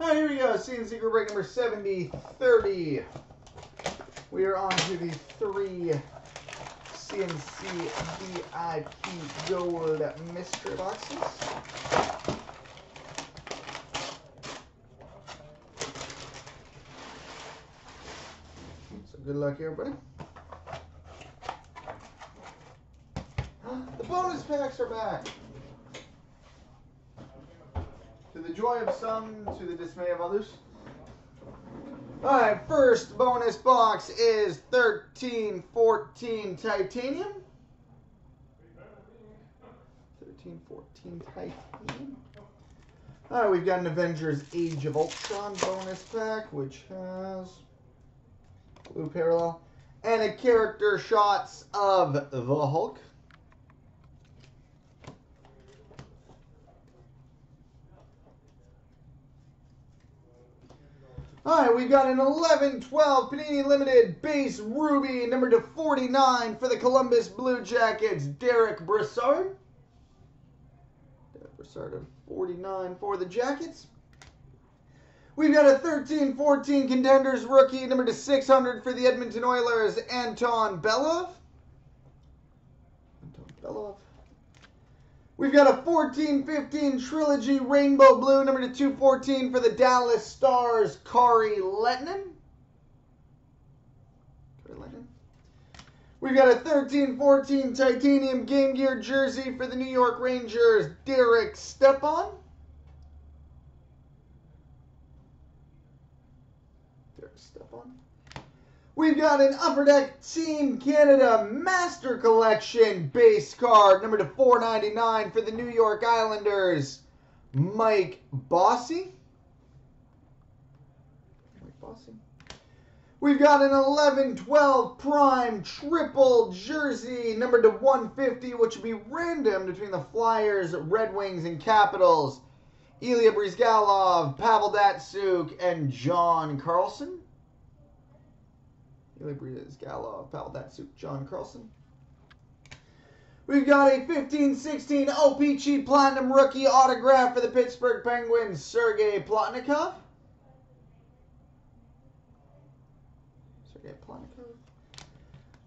Right, here we go. CNC group break number 7030. We are on to the three CNC VIP Gold mystery boxes. So good luck, everybody. The bonus packs are back. To the joy of some, to the dismay of others. Alright, first bonus box is 1314 Titanium. 1314 Titanium. Alright, we've got an Avengers Age of Ultron bonus pack, which has blue parallel. And a character shots of the Hulk. Alright, we've got an 11-12 Panini Limited Base Ruby, number /49 for the Columbus Blue Jackets, Derek Brassard. Derek Brassard /49 for the Jackets. We've got a 13-14 Contenders Rookie, number /600 for the Edmonton Oilers, Anton Belov. Anton Belov. We've got a 14-15 Trilogy Rainbow Blue, number /214 for the Dallas Stars, Kari Lehtonen. We've got a 13-14 Titanium Game Gear jersey for the New York Rangers, Derek Stepan. We've got an Upper Deck Team Canada Master Collection base card, number /499 for the New York Islanders, Mike Bossy. Mike Bossy. We've got an 11-12 Prime Triple Jersey, number /150, which would be random between the Flyers, Red Wings, and Capitals, Ilya Bryzgalov, Pavel Datsyuk, and John Carlson. We've got a 15-16 OPG Platinum Rookie autograph for the Pittsburgh Penguins, Sergei Plotnikov.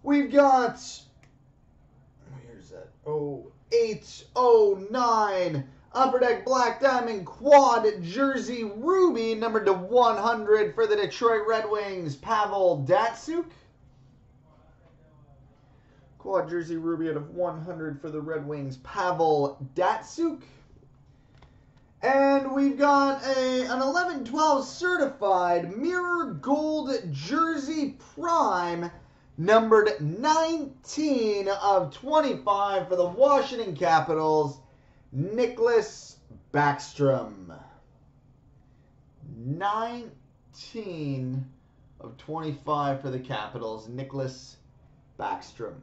We've got, where's that? 0809 Upper Deck Black Diamond Quad Jersey Ruby, number /100 for the Detroit Red Wings, Pavel Datsyuk. Quad Jersey Ruby /100 for the Red Wings, Pavel Datsyuk. And we've got an 11-12 Certified Mirror Gold Jersey Prime, numbered 19/25 for the Washington Capitals, Nicholas Backstrom. 19/25 for the Capitals, Nicholas Backstrom.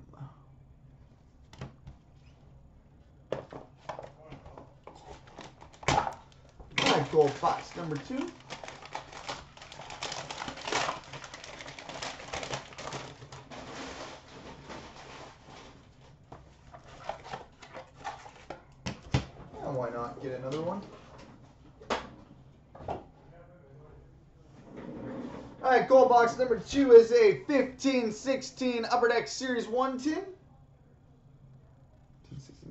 All right, gold box number 2. Why not get another one? All right, gold box number 2 is a 15-16 Upper Deck Series 110.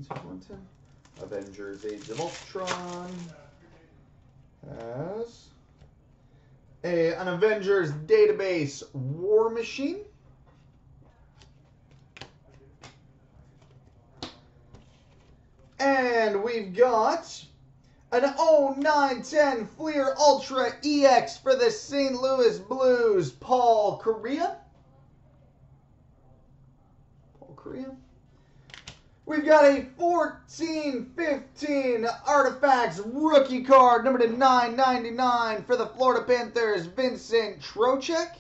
110. Avengers Age of Ultron has an Avengers Database War Machine. And we've got an 0910 Fleer Ultra EX for the St. Louis Blues, Paul Kariya. We've got a 14-15 Artifacts rookie card, number /999 for the Florida Panthers, Vincent Trocheck.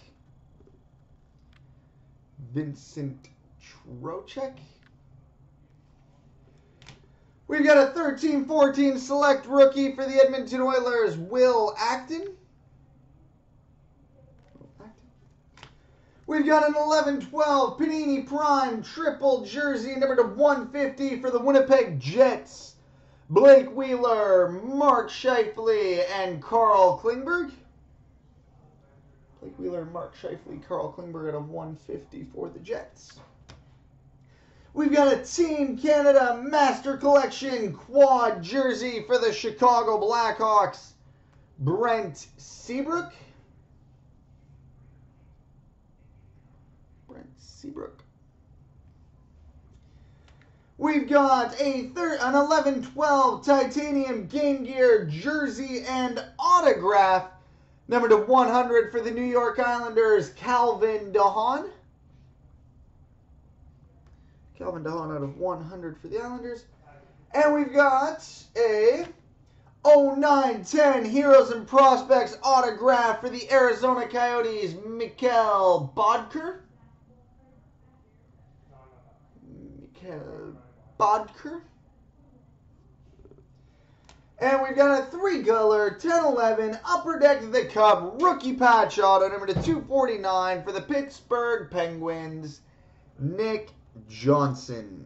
We've got a 13-14 Select Rookie for the Edmonton Oilers, Will Acton. We've got an 11-12 Panini Prime Triple Jersey, number /150 for the Winnipeg Jets, Blake Wheeler, Mark Scheifele, and Carl Klingberg. Blake Wheeler, Mark Scheifele, Carl Klingberg at a 150 for the Jets. We've got a Team Canada Master Collection quad jersey for the Chicago Blackhawks, Brent Seabrook. We've got an 11-12 titanium Game Gear jersey and autograph, number to 100 for the New York Islanders, Calvin DeHaan. Calvin DeHaan out of 100 for the Islanders. And we've got a 09-10 Heroes and Prospects autograph for the Arizona Coyotes, Mikael Bodker. And we've got a three-color 10-11 Upper Deck of the Cup rookie patch auto number to 249 for the Pittsburgh Penguins, Nick Johnson.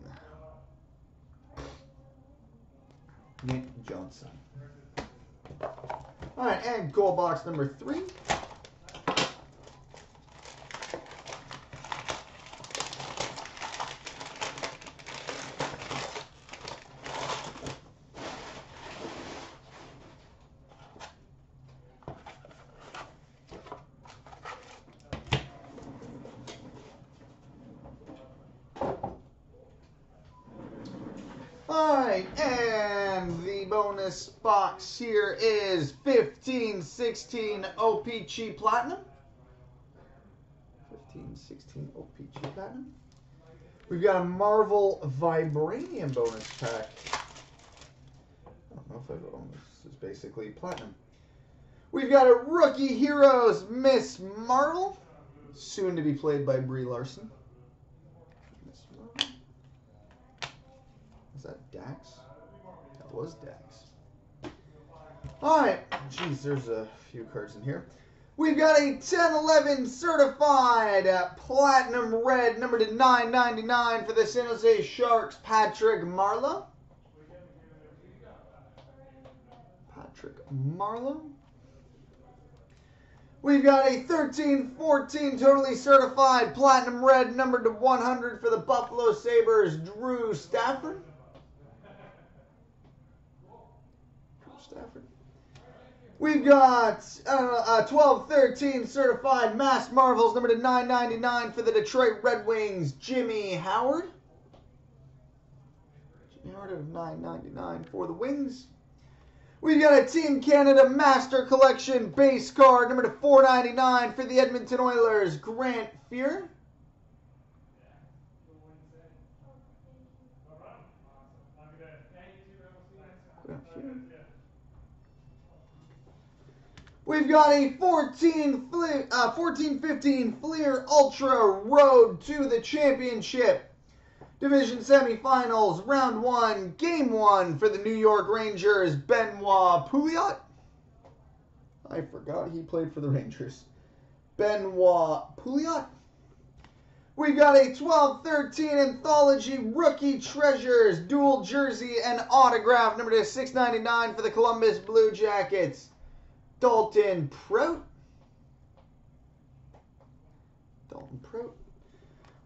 All right, and goal box number 3. And the bonus box here is 15-16 OPG Platinum. 15-16 OPG Platinum. We've got a Marvel Vibranium bonus pack. I don't know if I've owned this. Is basically Platinum. We've got a Rookie Heroes Miss Marvel, soon to be played by Brie Larson. Is that Dax? That was Dax. Alright. Jeez, there's a few cards in here. We've got a 10-11 certified platinum red, number to 999 for the San Jose Sharks, Patrick Marleau. We've got a 13-14 totally certified platinum red, number to 100 for the Buffalo Sabres, Drew Stafford. We've got a 12-13 certified Mass Marvels, number to 999 for the Detroit Red Wings, Jimmy Howard. Jimmy Howard of 999 for the Wings. We've got a Team Canada Master Collection base card, number to 499 for the Edmonton Oilers, Grant Fuhr. We've got a 14-15 Fleer Ultra Road to the Championship. Division Semifinals, Round 1, Game 1 for the New York Rangers, Benoit Pouliot. I forgot he played for the Rangers. Benoit Pouliot. We've got a 12-13 Anthology Rookie Treasures dual jersey and autograph, number to 699 for the Columbus Blue Jackets, Dalton Pro.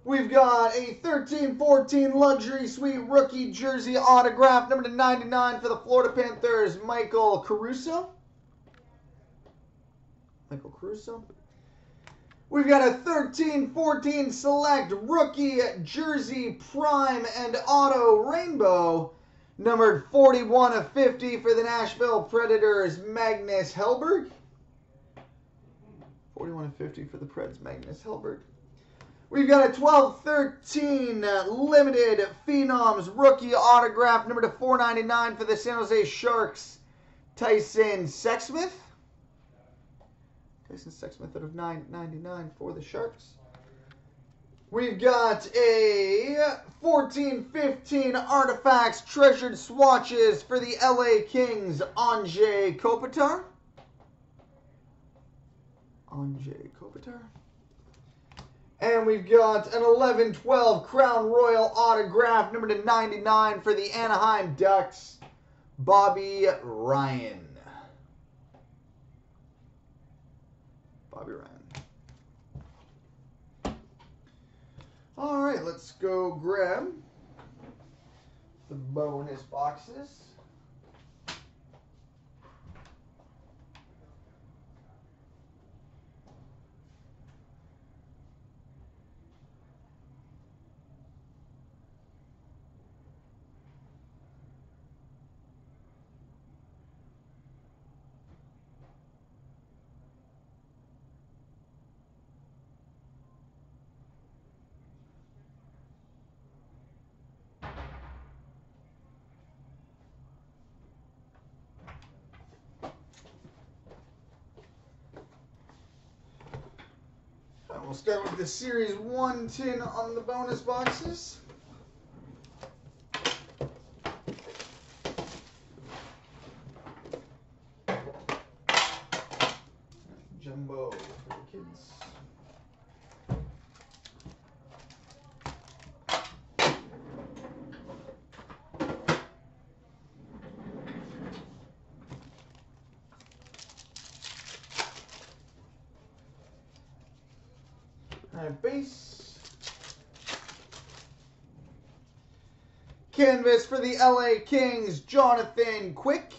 We've got a 13-14 Luxury Suite Rookie Jersey autograph, number to 99 for the Florida Panthers, Michael Caruso. We've got a 13-14 Select Rookie Jersey Prime and Auto Rainbow, numbered 41 of 50 for the Nashville Predators, Magnus Hellberg. 41 of 50 for the Preds, Magnus Hellberg. We've got a 12-13 Limited Phenoms Rookie Autograph, number to 499 for the San Jose Sharks, Tyson Sexsmith. Tyson Sexsmith out of 999 for the Sharks. We've got a 14-15 Artifacts Treasured Swatches for the LA Kings, Anze Kopitar. And we've got an 11-12 Crown Royal autograph, number to 99 for the Anaheim Ducks, Bobby Ryan. Bobby Ryan. All right, let's go grab the bonus boxes. We'll start with the Series 110 on the bonus boxes. Jumbo for the kids. Base. Canvas for the LA Kings, Jonathan Quick.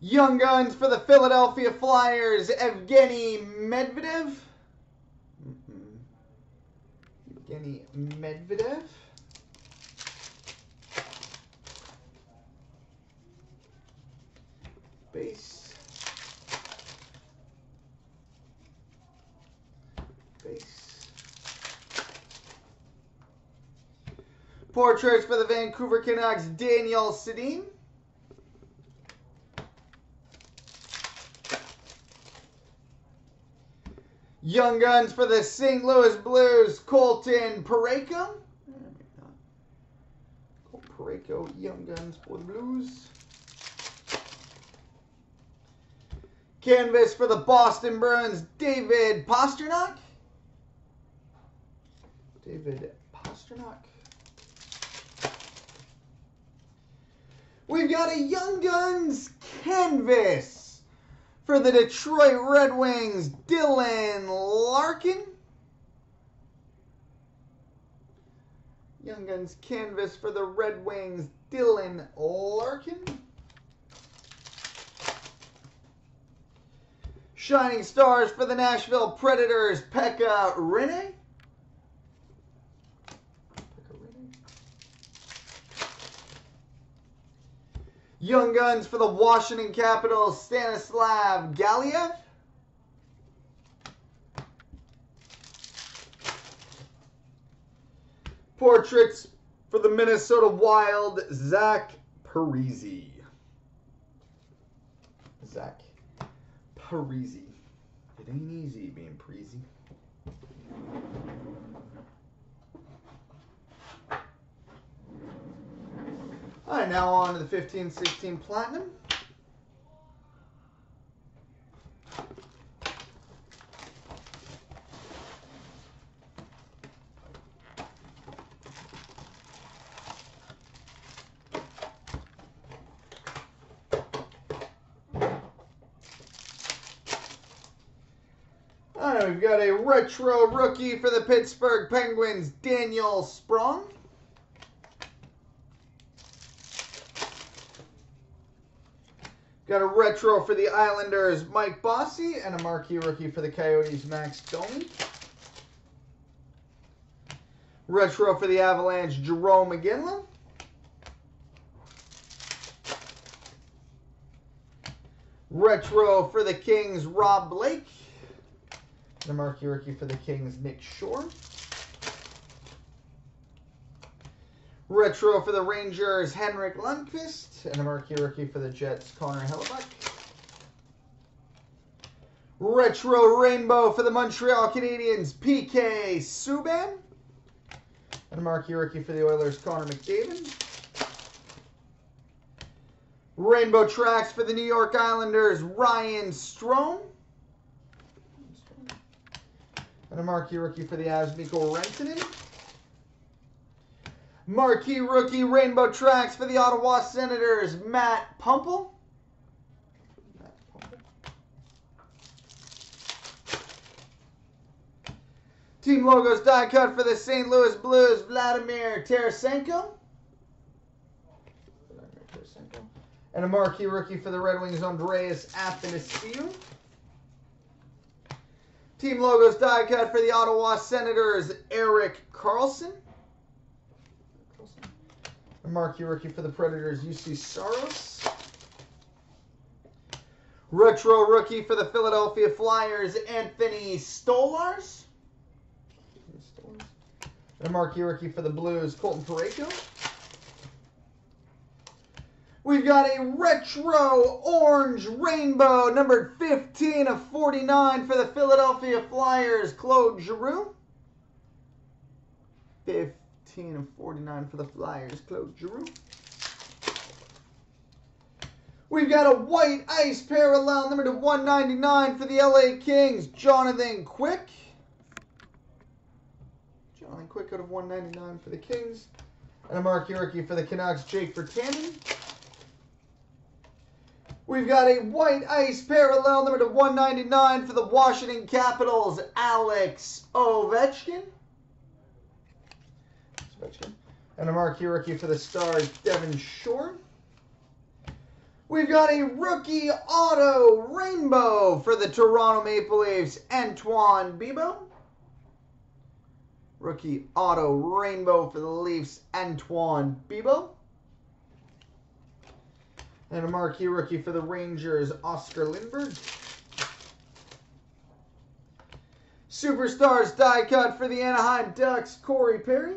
Young Guns for the Philadelphia Flyers, Evgeny Medvedev. Evgeny Medvedev. Base. Portraits for the Vancouver Canucks, Daniel Sedin. Young Guns for the St. Louis Blues, Colton Parayko. Parayko, Young Guns for the Blues. Canvas for the Boston Bruins, David Pastrnak. David Pastrnak. We've got a Young Guns canvas for the Detroit Red Wings, Dylan Larkin. Young Guns canvas for the Red Wings, Dylan Larkin. Shining Stars for the Nashville Predators, Pekka Rinne. Young Guns for the Washington Capitals, Stanislav Galiev. Portraits for the Minnesota Wild, Zach Parise. Zach Parise. It ain't easy being Parise. All right, now on to the 15-16 Platinum. All right, we've got a retro rookie for the Pittsburgh Penguins, Daniel Sprong. Got a retro for the Islanders, Mike Bossy, and a marquee rookie for the Coyotes, Max Domi. Retro for the Avalanche, Jerome McGinley. Retro for the Kings, Rob Blake. And a marquee rookie for the Kings, Nick Shore. Retro for the Rangers, Henrik Lundqvist, and a marquee rookie for the Jets, Connor Hellebuck. Retro Rainbow for the Montreal Canadiens, PK Subban, and a marquee rookie for the Oilers, Connor McDavid. Rainbow Tracks for the New York Islanders, Ryan Strome, and a marquee rookie for the Avs, Mikko Rantanen. Marquee rookie Rainbow Tracks for the Ottawa Senators, Matt Pumple. Team Logos die cut for the St. Louis Blues, Vladimir Tarasenko. And a marquee rookie for the Red Wings, Andreas Athanasiou. Team Logos die cut for the Ottawa Senators, Erik Karlsson. A marquee rookie for the Predators, UC Saros. Retro rookie for the Philadelphia Flyers, Anthony Stolarz. And a marquee rookie for the Blues, Colton Parayko. We've got a retro orange rainbow, numbered 15 of 49 for the Philadelphia Flyers, Claude Giroux. 15 of 49 for the Flyers, Claude Giroux. We've got a white ice parallel, numbered to 199 for the LA Kings, Jonathan Quick. Jonathan Quick out of 199 for the Kings. And a marquee rookie for the Canucks, Jake Virtanen. We've got a white ice parallel number to 199 for the Washington Capitals, Alex Ovechkin. And a marquee rookie for the Stars, Devon Shore. We've got a rookie auto rainbow for the Toronto Maple Leafs, Antoine Beaubois. Rookie auto rainbow for the Leafs, Antoine Beaubois. And a marquee rookie for the Rangers, Oscar Lindberg. Superstars die cut for the Anaheim Ducks, Corey Perry.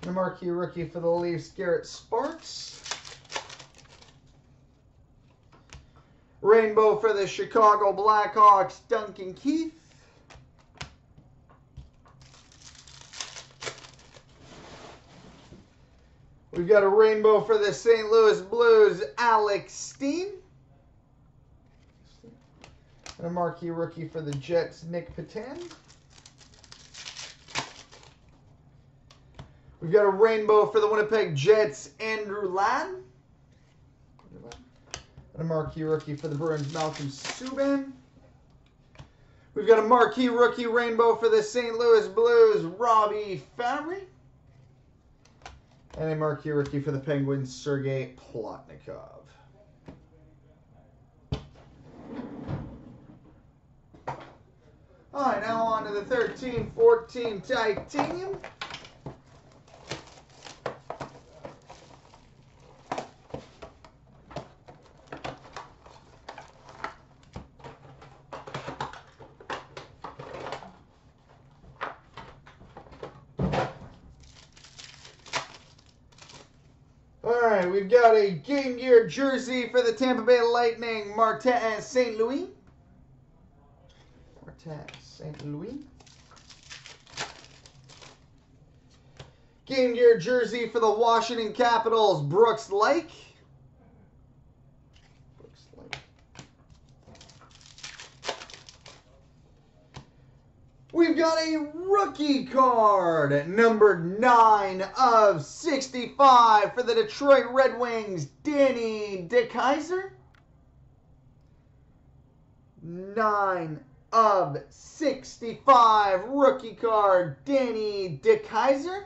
And a marquee rookie for the Leafs, Garrett Sparks. Rainbow for the Chicago Blackhawks, Duncan Keith. We've got a rainbow for the St. Louis Blues, Alex Steen. And a marquee rookie for the Jets, Nick Patan. We've got a rainbow for the Winnipeg Jets, Andrew Ladd. And a marquee rookie for the Bruins, Malcolm Subban. We've got a marquee rookie rainbow for the St. Louis Blues, Robbie Fabry. And a marquee rookie for the Penguins, Sergei Plotnikov. All right, now on to the 13-14 Titanium. We've got a Game Gear jersey for the Tampa Bay Lightning, Martin St. Louis. Martin St. Louis. Game Gear jersey for the Washington Capitals, Brooks Lake. Brooks Lake. We've got a rookie card, number 9 of 65 for the Detroit Red Wings, Danny DeKeyser. 9 of 65 rookie card, Danny DeKeyser.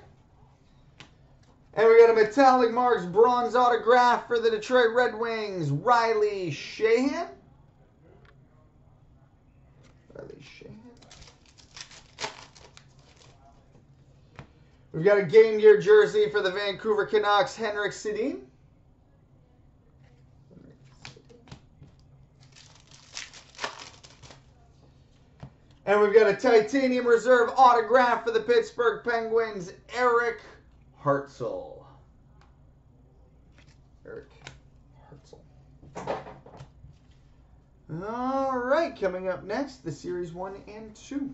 And we got a metallic marks bronze autograph for the Detroit Red Wings, Riley Sheahan. Riley Sheahan. We've got a Game Gear jersey for the Vancouver Canucks, Henrik Sedin. And we've got a Titanium Reserve autograph for the Pittsburgh Penguins, Eric Hartzell. Eric Hartzell. All right, coming up next, the Series 1 and 2.